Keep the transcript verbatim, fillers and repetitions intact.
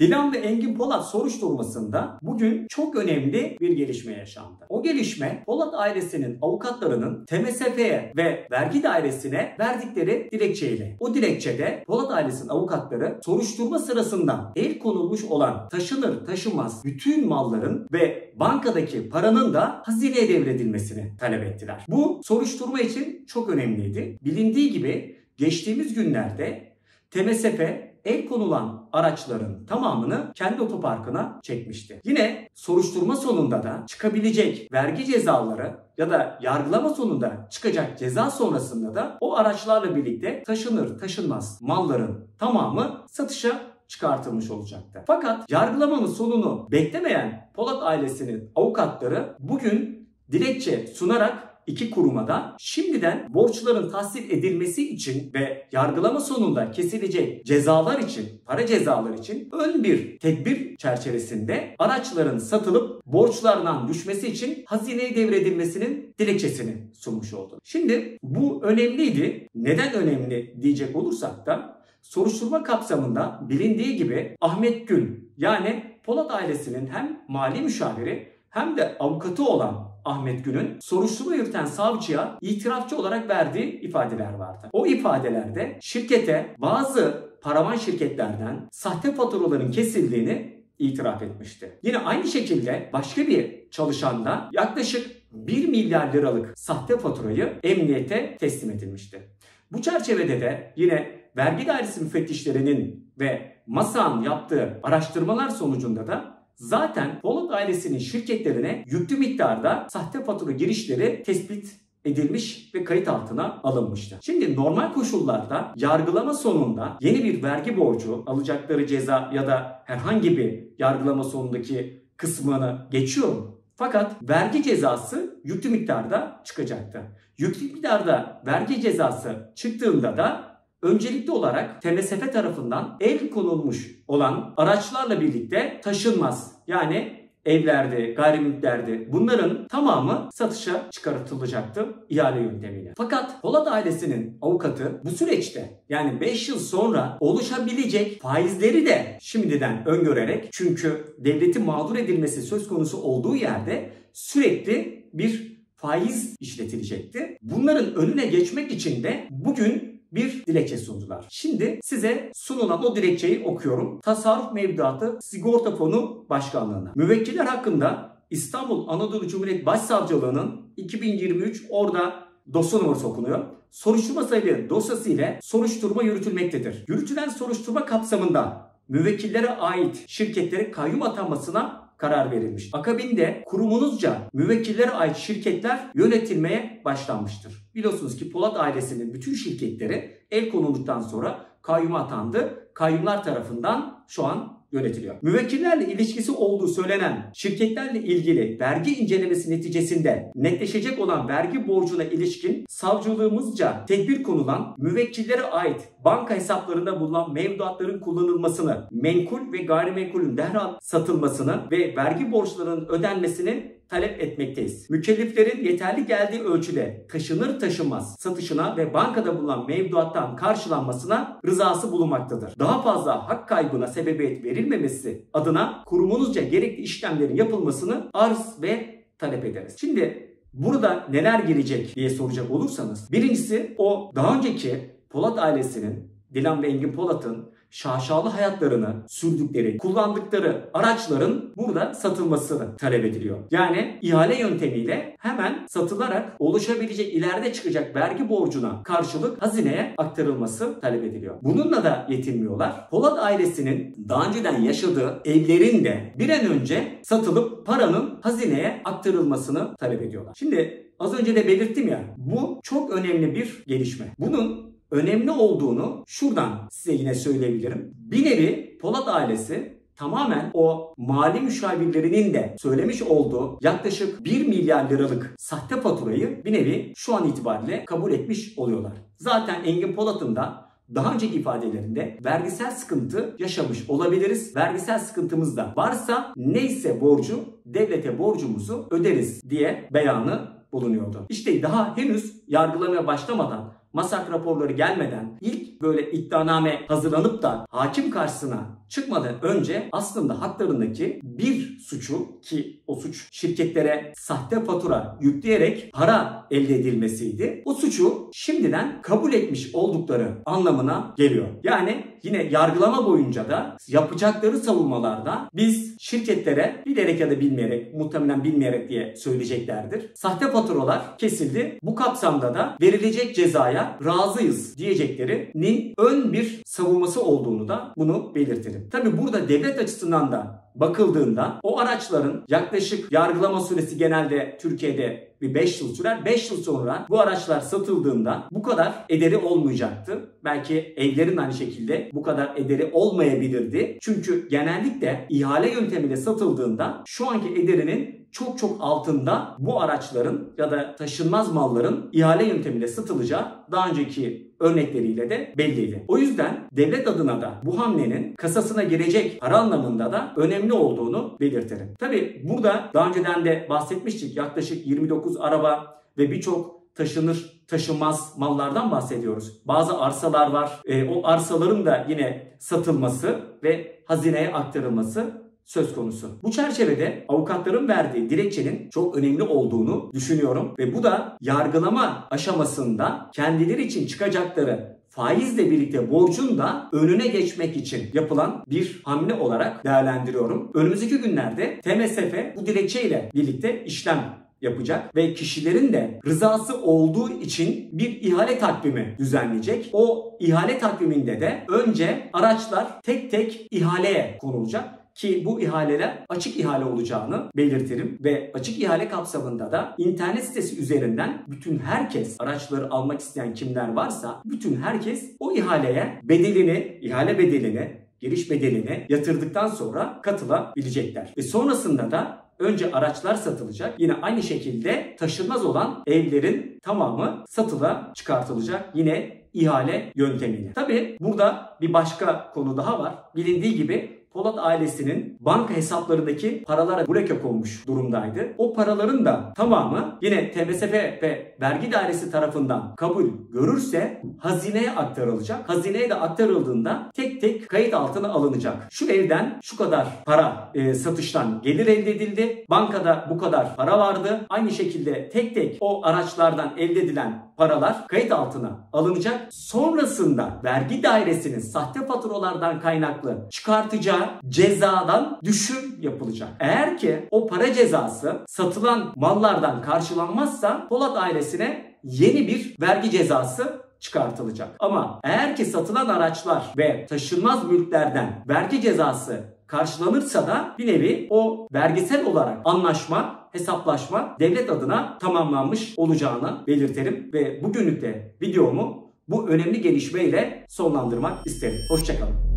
Dilan ve Engin Polat soruşturmasında bugün çok önemli bir gelişme yaşandı. O gelişme Polat ailesinin avukatlarının T M S F'ye ve vergi dairesine verdikleri dilekçeyle. O dilekçede Polat ailesinin avukatları soruşturma sırasında el konulmuş olan taşınır taşınmaz bütün malların ve bankadaki paranın da hazineye devredilmesini talep ettiler. Bu soruşturma için çok önemliydi. Bilindiği gibi geçtiğimiz günlerde T M S F el konulan araçların tamamını kendi otoparkına çekmişti. Yine soruşturma sonunda da çıkabilecek vergi cezaları ya da yargılama sonunda çıkacak ceza sonrasında da o araçlarla birlikte taşınır taşınmaz malların tamamı satışa çıkartılmış olacaktı. Fakat yargılamanın sonunu beklemeyen Polat ailesinin avukatları bugün dilekçe sunarak İki kuruma da şimdiden borçların tahsil edilmesi için ve yargılama sonunda kesilecek cezalar için, para cezalar için ön bir tedbir çerçevesinde araçların satılıp borçlardan düşmesi için hazineye devredilmesinin dilekçesini sunmuş oldu. Şimdi bu önemliydi. Neden önemli diyecek olursak da soruşturma kapsamında bilindiği gibi Ahmet Gül yani Polat ailesinin hem mali müşaviri hem de avukatı olan Ahmet Gül'ün soruşturma yürüten savcıya itirafçı olarak verdiği ifadeler vardı. O ifadelerde şirkete bazı paravan şirketlerden sahte faturaların kesildiğini itiraf etmişti. Yine aynı şekilde başka bir çalışanda yaklaşık bir milyar liralık sahte faturayı emniyete teslim edilmişti. Bu çerçevede de yine vergi dairesi müfettişlerinin ve Masak'ın yaptığı araştırmalar sonucunda da zaten Boluk ailesinin şirketlerine yüklü miktarda sahte fatura girişleri tespit edilmiş ve kayıt altına alınmıştı. Şimdi normal koşullarda yargılama sonunda yeni bir vergi borcu, alacakları ceza ya da herhangi bir yargılama sonundaki kısmını geçiyor mu? Fakat vergi cezası yüklü miktarda çıkacaktı. Yüklü miktarda vergi cezası çıktığında da öncelikli olarak T M S F tarafından el konulmuş olan araçlarla birlikte taşınmaz yani evlerde, gayrimülklerde bunların tamamı satışa çıkartılacaktı ihale yöntemiyle. Fakat Polat ailesinin avukatı bu süreçte yani beş yıl sonra oluşabilecek faizleri de şimdiden öngörerek çünkü devleti mağdur edilmesi söz konusu olduğu yerde sürekli bir faiz işletilecekti. Bunların önüne geçmek için de bugün bir dilekçe sundular. Şimdi size sunulan o dilekçeyi okuyorum. Tasarruf Mevduatı Sigorta Fonu Başkanlığı'na. Müvekkiller hakkında İstanbul Anadolu Cumhuriyet Başsavcılığı'nın iki bin yirmi üç orada dosya numarası okunuyor. Soruşturma sayılı dosyası ile soruşturma yürütülmektedir. Yürütülen soruşturma kapsamında müvekkillere ait şirketlere kayyum atanmasına karar verilmiş. Akabinde kurumunuzca müvekkillere ait şirketler yönetilmeye başlanmıştır. Biliyorsunuz ki Polat ailesinin bütün şirketleri el konulduktan sonra kayyuma atandı. Kayyumlar tarafından şu an yönetiliyor. Müvekkillerle ilişkisi olduğu söylenen şirketlerle ilgili vergi incelemesi neticesinde netleşecek olan vergi borcuna ilişkin savcılığımızca tedbir konulan müvekkillere ait banka hesaplarında bulunan mevduatların kullanılmasını, menkul ve gayrimenkulün derhal satılmasını ve vergi borçlarının ödenmesini talep etmekteyiz. Mükelleflerin yeterli geldiği ölçüde taşınır taşınmaz satışına ve bankada bulunan mevduattan karşılanmasına rızası bulunmaktadır. Daha fazla hak kaybına sebebiyet verilmemesi adına kurumunuzca gerekli işlemlerin yapılmasını arz ve talep ederiz. Şimdi burada neler gelecek diye soracak olursanız, birincisi o daha önceki Polat ailesinin, Dilan ve Engin Polat'ın şaşalı hayatlarını sürdükleri, kullandıkları araçların burada satılması talep ediliyor. Yani ihale yöntemiyle hemen satılarak oluşabilecek ileride çıkacak vergi borcuna karşılık hazineye aktarılması talep ediliyor. Bununla da yetinmiyorlar. Polat ailesinin daha önceden yaşadığı evlerin de bir an önce satılıp paranın hazineye aktarılmasını talep ediyorlar. Şimdi az önce de belirttim ya, bu çok önemli bir gelişme. Bunun önemli olduğunu şuradan size yine söyleyebilirim. Bir nevi Polat ailesi tamamen o mali müşavirlerinin de söylemiş olduğu yaklaşık bir milyar liralık sahte faturayı bir nevi şu an itibariyle kabul etmiş oluyorlar. Zaten Engin Polat'ın da daha önceki ifadelerinde vergisel sıkıntı yaşamış olabiliriz. Vergisel sıkıntımız da varsa neyse borcu devlete borcumuzu öderiz diye beyanı bulunuyordu. İşte daha henüz yargılamaya başlamadan Masak raporları gelmeden, ilk böyle iddianame hazırlanıp da hakim karşısına çıkmadan önce aslında haklarındaki bir suçu, ki o suç şirketlere sahte fatura yükleyerek para elde edilmesiydi, o suçu şimdiden kabul etmiş oldukları anlamına geliyor. Yani yine yargılama boyunca da yapacakları savunmalarda biz şirketlere bilerek ya da bilmeyerek, muhtemelen bilmeyerek diye söyleyeceklerdir, sahte faturalar kesildi, bu kapsamda da verilecek cezaya razıyız diyeceklerinin ön bir savunması olduğunu da bunu belirtelim. Tabi burada devlet açısından da bakıldığında o araçların yaklaşık yargılama süresi genelde Türkiye'de bir beş yıl sürer. beş yıl sonra bu araçlar satıldığında bu kadar ederi olmayacaktı. Belki evlerin aynı şekilde bu kadar ederi olmayabilirdi. Çünkü genellikle ihale yöntemiyle satıldığında şu anki ederinin çok çok altında bu araçların ya da taşınmaz malların ihale yöntemiyle satılacağı daha önceki örnekleriyle de belliydi. O yüzden devlet adına da bu hamlenin kasasına girecek para anlamında da önemli olduğunu belirtelim. Tabi burada daha önceden de bahsetmiştik, yaklaşık yirmi dokuz araba ve birçok taşınır taşınmaz mallardan bahsediyoruz. Bazı arsalar var. E, o arsaların da yine satılması ve hazineye aktarılması söz konusu. Bu çerçevede avukatların verdiği dilekçenin çok önemli olduğunu düşünüyorum ve bu da yargılama aşamasında kendileri için çıkacakları faizle birlikte borcun da önüne geçmek için yapılan bir hamle olarak değerlendiriyorum. Önümüzdeki günlerde T M S F bu dilekçeyle birlikte işlem yapacak ve kişilerin de rızası olduğu için bir ihale takvimi düzenleyecek. O ihale takviminde de önce araçlar tek tek ihaleye konulacak. Ki bu ihaleler açık ihale olacağını belirtirim ve açık ihale kapsamında da internet sitesi üzerinden bütün herkes, araçları almak isteyen kimler varsa bütün herkes o ihaleye bedelini, ihale bedelini, giriş bedelini yatırdıktan sonra katılabilecekler. Ve sonrasında da önce araçlar satılacak. Yine aynı şekilde taşınmaz olan evlerin tamamı satıla çıkartılacak. Yine ihale yöntemiyle. Tabii burada bir başka konu daha var. Bilindiği gibi Polat ailesinin banka hesaplarındaki paralara bloke konmuş durumdaydı. O paraların da tamamı yine T M S F ve vergi dairesi tarafından kabul görürse hazineye aktarılacak. Hazineye de aktarıldığında tek tek kayıt altına alınacak. Şu evden şu kadar para e, satıştan gelir elde edildi. Bankada bu kadar para vardı. Aynı şekilde tek tek o araçlardan elde edilen paralar kayıt altına alınacak. Sonrasında vergi dairesinin sahte faturalardan kaynaklı çıkartacağı cezadan düşüm yapılacak. Eğer ki o para cezası satılan mallardan karşılanmazsa Polat ailesine yeni bir vergi cezası çıkartılacak. Ama eğer ki satılan araçlar ve taşınmaz mülklerden vergi cezası karşılanırsa da bir nevi o vergisel olarak anlaşma, hesaplaşma devlet adına tamamlanmış olacağını belirtelim ve bugünlük de videomu bu önemli gelişmeyle sonlandırmak isterim. Hoşçakalın.